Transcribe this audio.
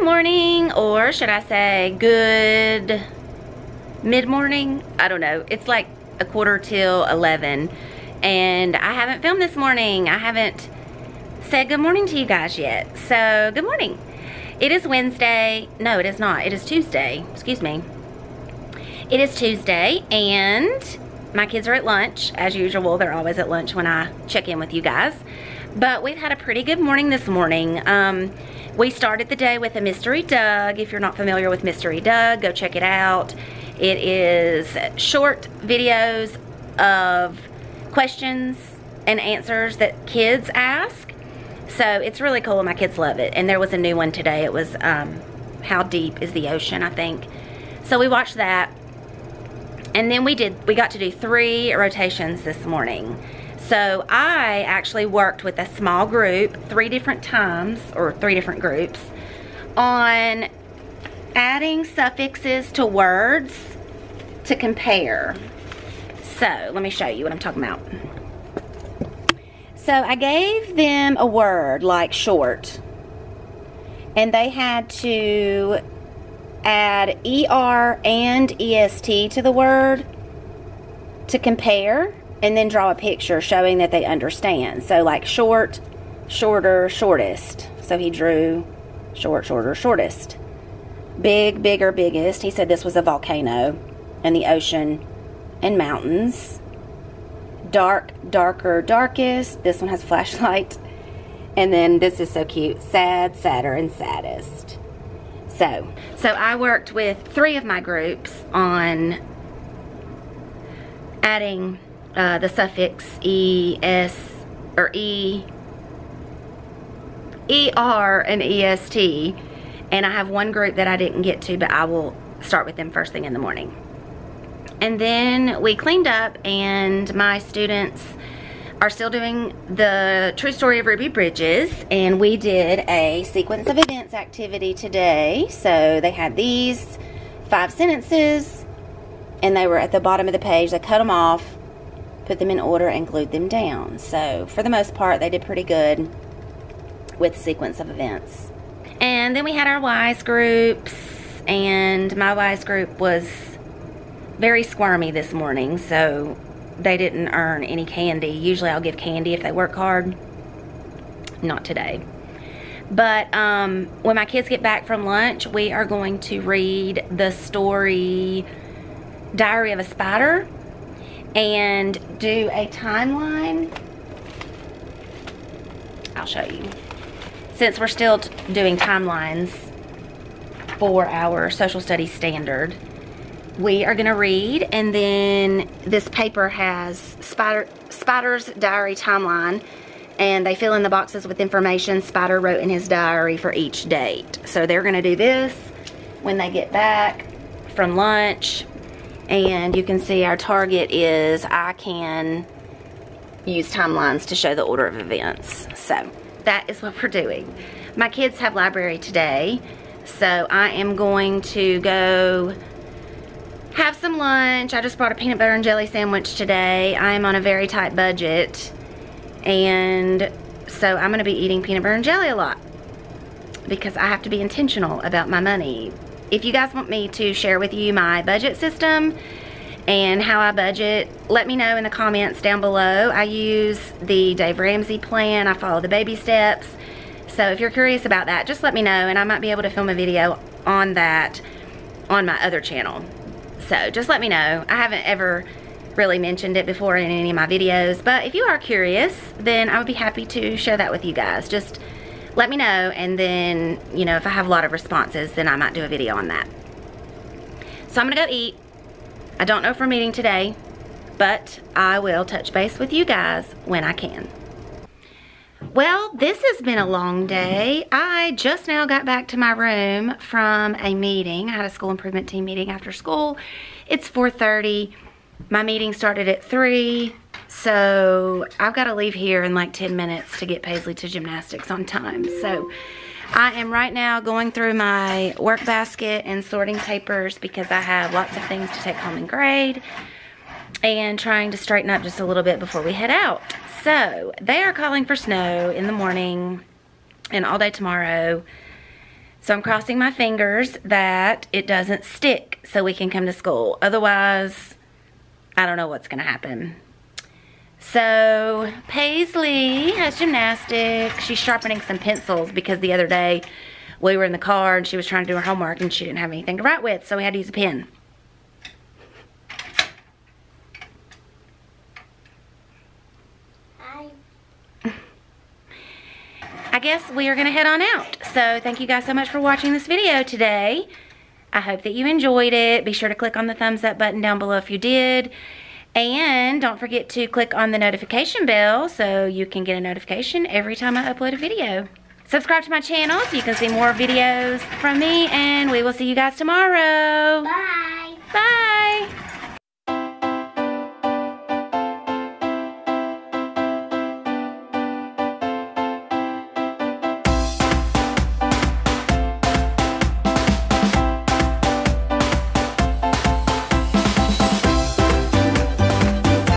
Good morning, or should I say good mid-morning? I don't know. It's like 11:15, and I haven't filmed this morning. I haven't said good morning to you guys yet, so good morning. It is Wednesday. No, it is not. It is Tuesday. Excuse me. It is Tuesday, and my kids are at lunch, as usual. They're always at lunch when I check in with you guys. But we've had a pretty good morning this morning. We started the day with a Mystery Doug. If you're not familiar with Mystery Doug, go check it out. It is short videos of questions and answers that kids ask. So it's really cool and my kids love it. And there was a new one today. It was How Deep is the Ocean, I think. So we watched that. And then we got to do 3 rotations this morning. So I actually worked with a small group 3 different times, or 3 different groups, on adding suffixes to words to compare. So let me show you what I'm talking about. So I gave them a word like short, and they had to add ER and EST to the word to compare, and then draw a picture showing that they understand. So like short, shorter, shortest. So he drew short, shorter, shortest. Big, bigger, biggest. He said this was a volcano and the ocean and mountains. Dark, darker, darkest. This one has a flashlight. And then this is so cute. Sad, sadder, and saddest. So I worked with 3 of my groups on adding the suffix E, S, or E, ER, and EST. And I have one group that I didn't get to, but I will start with them first thing in the morning. And then we cleaned up, and my students are still doing the True Story of Ruby Bridges, and we did a sequence of events activity today. So they had these 5 sentences, and they were at the bottom of the page. They cut them off, put them in order, and glued them down. So for the most part, they did pretty good with sequence of events. And then we had our wise groups, and my wise group was very squirmy this morning, so they didn't earn any candy. Usually I'll give candy if they work hard. Not today. But when my kids get back from lunch, we are going to read the story Diary of a Spider and do a timeline. I'll show you. Since we're still doing timelines for our social studies standard, we are going to read, and then this paper has Spider's diary timeline, and they fill in the boxes with information Spider wrote in his diary for each date. So they're going to do this when they get back from lunch, and you can see our target is I can use timelines to show the order of events. So that is what we're doing. My kids have library today, so I am going to go have some lunch. I just bought a peanut butter and jelly sandwich today. I am on a very tight budget, and so I'm going to be eating peanut butter and jelly a lot because I have to be intentional about my money. If you guys want me to share with you my budget system and how I budget, let me know in the comments down below. I use the Dave Ramsey plan. I follow the baby steps. So if you're curious about that, just let me know, and I might be able to film a video on that on my other channel. So just let me know. I haven't ever really mentioned it before in any of my videos, but if you are curious, then I would be happy to share that with you guys. Just let me know, and then, you know, if I have a lot of responses, then I might do a video on that. So I'm gonna go eat. I don't know if we're meeting today, but I will touch base with you guys when I can. Well, this has been a long day. I just now got back to my room from a meeting. I had a school improvement team meeting after school. It's 4:30. My meeting started at 3, so I've got to leave here in like 10 minutes to get Paisley to gymnastics on time. So I am right now going through my work basket and sorting papers because I have lots of things to take home and grade, and trying to straighten up just a little bit before we head out. So they are calling for snow in the morning and all day tomorrow. So I'm crossing my fingers that it doesn't stick so we can come to school. Otherwise, I don't know what's gonna happen. So Paisley has gymnastics. She's sharpening some pencils because the other day we were in the car and she was trying to do her homework and she didn't have anything to write with, so we had to use a pen. I guess we are gonna head on out. So thank you guys so much for watching this video today. I hope that you enjoyed it. Be sure to click on the thumbs up button down below if you did. And don't forget to click on the notification bell so you can get a notification every time I upload a video. Subscribe to my channel so you can see more videos from me, and we will see you guys tomorrow. Bye. Bye.